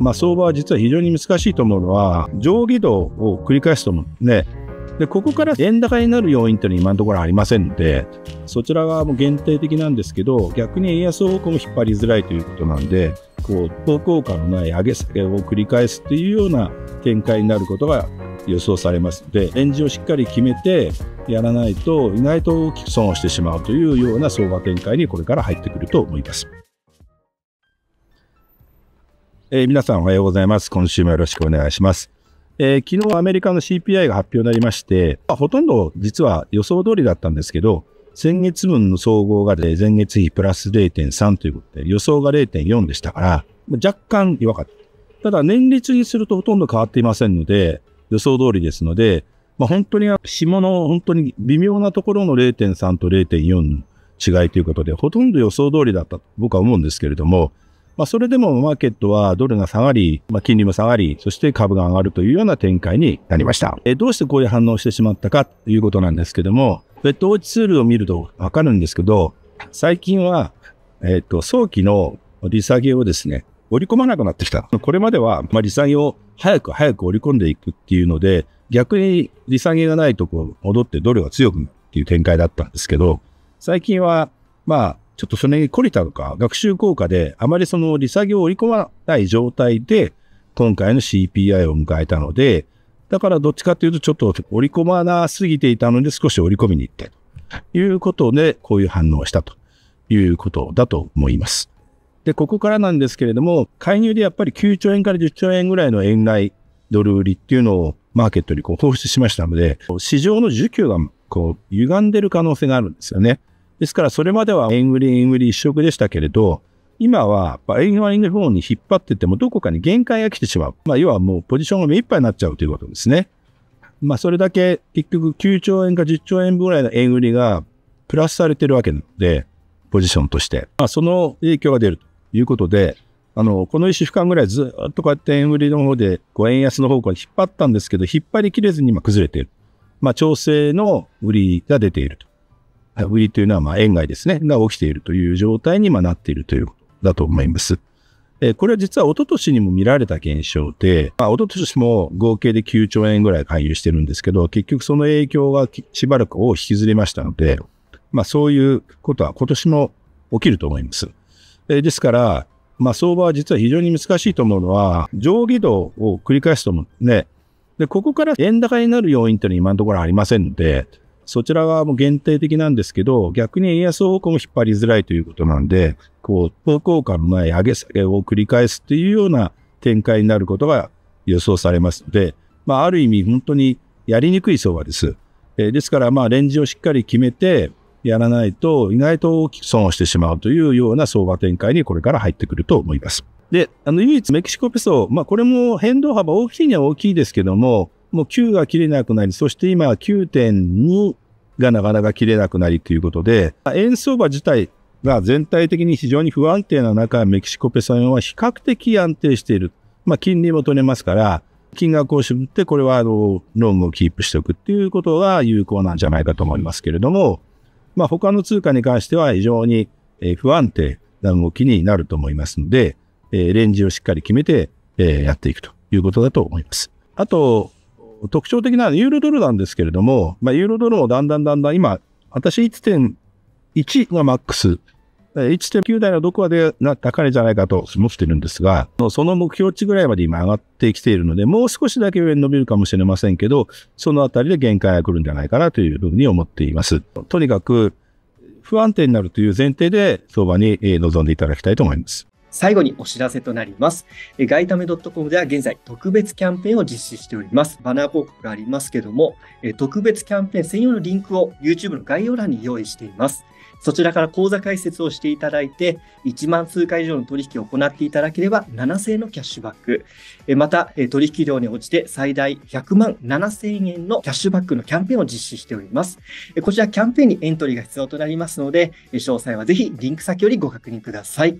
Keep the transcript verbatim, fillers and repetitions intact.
まあ相場は実は非常に難しいと思うのは、上下動を繰り返すと思うんですね。でここから円高になる要因というのは今のところありませんので、そちらはもう限定的なんですけど、逆に円安方向も引っ張りづらいということなんで、こう等効果のない上げ下げを繰り返すというような展開になることが予想されますので、レンジをしっかり決めてやらないと、意外と大きく損をしてしまうというような相場展開にこれから入ってくると思います。えー、皆さんおはようございます。今週もよろしくお願いします。えー、昨日アメリカの シーピーアイ が発表になりまして、まあ、ほとんど実は予想通りだったんですけど、先月分の総合がで前月比プラス ゼロてんさん ということで、予想が ゼロてんよん でしたから、若干弱かった。ただ年率にするとほとんど変わっていませんので、予想通りですので、まあ、本当に下の本当に微妙なところの ゼロてんさん と ゼロてんよん の違いということで、ほとんど予想通りだったと僕は思うんですけれども、まあそれでもマーケットはドルが下がり、まあ、金利も下がり、そして株が上がるというような展開になりました。えどうしてこういう反応をしてしまったかということなんですけども、ベッドウォッチツールを見るとわかるんですけど、最近は、えっと、早期の利下げをですね、織り込まなくなってきた。これまでは、まあ、利下げを早く早く織り込んでいくっていうので、逆に利下げがないとこう戻ってドルが強くなるっていう展開だったんですけど、最近は、まあ、ちょっとそれに懲りたのか、学習効果で、あまりその利下げを織り込まない状態で、今回の シーピーアイ を迎えたので、だからどっちかというと、ちょっと織り込まなすぎていたので、少し織り込みに行って、ということで、こういう反応をしたということだと思います。で、ここからなんですけれども、介入でやっぱりきゅうちょうえんからじゅっちょうえんぐらいの円買いドル売りっていうのをマーケットにこう放出しましたので、市場の需給がこう歪んでる可能性があるんですよね。ですから、それまでは円売り円売り一色でしたけれど、今は円割りの方に引っ張っていってもどこかに限界が来てしまう。まあ、要はもうポジションが目いっぱいになっちゃうということですね。まあ、それだけ結局きゅうちょうえんかじゅっちょうえんぐらいの円売りがプラスされてるわけなので、ポジションとして。まあ、その影響が出るということで、あの、このいっしゅうかんぐらいずっとこうやって円売りの方で、こう円安の方向に引っ張ったんですけど、引っ張りきれずに今崩れている。まあ、調整の売りが出ていると。売りというのは、まあ、円買いですね、が起きているという状態に、まあ、なっているということだと思います。えー、これは実は一昨年にも見られた現象で、まあ、一昨年も合計できゅうちょうえんぐらい介入してるんですけど、結局その影響がしばらくを引きずりましたので、まあ、そういうことは今年も起きると思います。えー、ですから、まあ、相場は実は非常に難しいと思うのは、上下動を繰り返すと思うんですね。で、ここから円高になる要因というのは今のところありませんので、そちらはもう限定的なんですけど、逆に円安方向も引っ張りづらいということなんで、こう、等効果のない上げ下げを繰り返すというような展開になることが予想されますので、まあ、ある意味本当にやりにくい相場です。えー、ですから、まあ、レンジをしっかり決めてやらないと、意外と大きく損をしてしまうというような相場展開にこれから入ってくると思います。で、あの、唯一メキシコペソ、まあ、これも変動幅大きいには大きいですけども、もうきゅうが切れなくなり、そして今 きゅうてんに がなかなか切れなくなりということで、円相場自体が全体的に非常に不安定な中、メキシコペソ円は比較的安定している。まあ、金利も取れますから、金額を絞って、これはあの、ロングをキープしておくっていうことが有効なんじゃないかと思いますけれども、まあ、他の通貨に関しては非常に不安定な動きになると思いますので、レンジをしっかり決めてやっていくということだと思います。あと、特徴的なユーロドルなんですけれども、まあ、ユーロドルもだんだんだんだん今、私 いってんいち がマックス、いってんきゅう 台のどこまでが高値じゃないかと思ってるんですが、その目標値ぐらいまで今上がってきているので、もう少しだけ上に伸びるかもしれませんけど、そのあたりで限界が来るんじゃないかなというふうに思っています。とにかく不安定になるという前提で相場に臨んでいただきたいと思います。最後にお知らせとなります。ガイタメ .com では現在特別キャンペーンを実施しております。バナー広告がありますけども、特別キャンペーン専用のリンクを YouTube の概要欄に用意しています。そちらから口座開設をしていただいて、いちまんすうか以上の取引を行っていただければななせんえんのキャッシュバック。また、取引量に応じて最大ひゃくまんななせんえんのキャッシュバックのキャンペーンを実施しております。こちらキャンペーンにエントリーが必要となりますので、詳細はぜひリンク先よりご確認ください。